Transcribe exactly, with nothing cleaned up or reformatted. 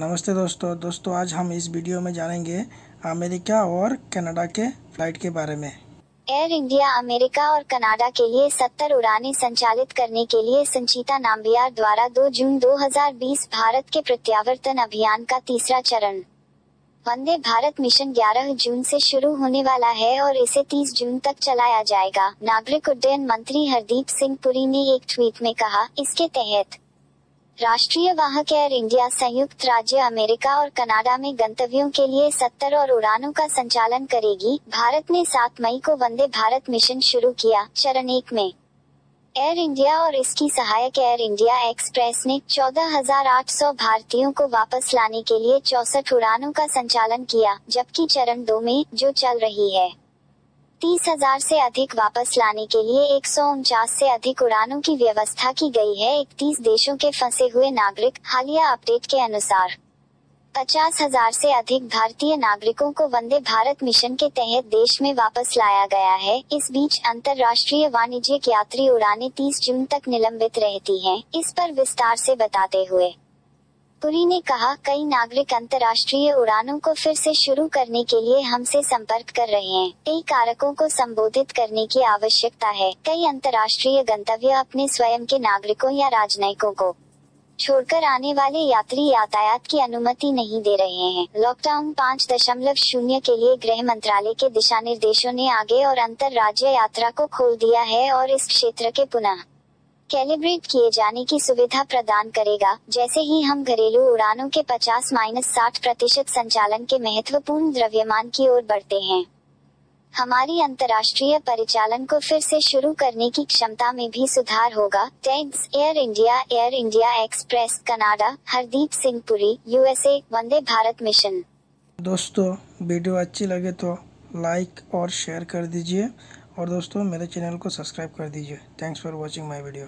नमस्ते दोस्तों दोस्तों आज हम इस वीडियो में जानेंगे अमेरिका और कनाडा के फ्लाइट के बारे में। एयर इंडिया अमेरिका और कनाडा के लिए सत्तर उड़ानें संचालित करने के लिए संचिता नामबियार द्वारा दो जून दो हज़ार बीस भारत के प्रत्यावर्तन अभियान का तीसरा चरण वंदे भारत मिशन ग्यारह जून से शुरू होने वाला है और इसे तीस जून तक चलाया जाएगा। नागरिक उड्डयन मंत्री हरदीप सिंह पुरी ने एक ट्वीट में कहा, इसके तहत राष्ट्रीय वाहक एयर इंडिया संयुक्त राज्य अमेरिका और कनाडा में गंतव्यों के लिए सत्तर और उड़ानों का संचालन करेगी। भारत ने सात मई को वंदे भारत मिशन शुरू किया। चरण एक में एयर इंडिया और इसकी सहायक एयर इंडिया एक्सप्रेस ने चौदह हज़ार आठ सौ भारतीयों को वापस लाने के लिए चौसठ उड़ानों का संचालन किया, जबकि चरण दो में जो चल रही है तीस हजार से अधिक वापस लाने के लिए एक सौ उनचास से अधिक उड़ानों की व्यवस्था की गई है। इकतीस देशों के फंसे हुए नागरिक। हालिया अपडेट के अनुसार पचास हजार से अधिक भारतीय नागरिकों को वंदे भारत मिशन के तहत देश में वापस लाया गया है। इस बीच अंतर्राष्ट्रीय वाणिज्यिक यात्री उड़ानें तीस जून तक निलंबित रहती हैं। इस पर विस्तार से बताते हुए पुरी ने कहा, कई नागरिक अंतर्राष्ट्रीय उड़ानों को फिर से शुरू करने के लिए हमसे संपर्क कर रहे हैं। कई कारकों को संबोधित करने की आवश्यकता है। कई अंतर्राष्ट्रीय गंतव्य अपने स्वयं के नागरिकों या राजनयिकों को छोड़कर आने वाले यात्री यातायात की अनुमति नहीं दे रहे हैं। लॉकडाउन पाँच दशमलव शून्य के लिए गृह मंत्रालय के दिशा निर्देशों ने आगे और अंतर राज्य यात्रा को खोल दिया है और इस क्षेत्र के पुनः कैलिब्रेट किए जाने की सुविधा प्रदान करेगा। जैसे ही हम घरेलू उड़ानों के पचास माइनस साठ प्रतिशत संचालन के महत्वपूर्ण द्रव्यमान की ओर बढ़ते हैं, हमारी अंतर्राष्ट्रीय परिचालन को फिर से शुरू करने की क्षमता में भी सुधार होगा। Tags air India, Air India express, Canada, Hardeep Singh Puri, USA, Vande Bharat mission. दोस्तों वीडियो अच्छी लगे तो लाइक और शेयर कर दीजिए और दोस्तों मेरे चैनल को सब्सक्राइब कर दीजिए। Thanks for watching my video.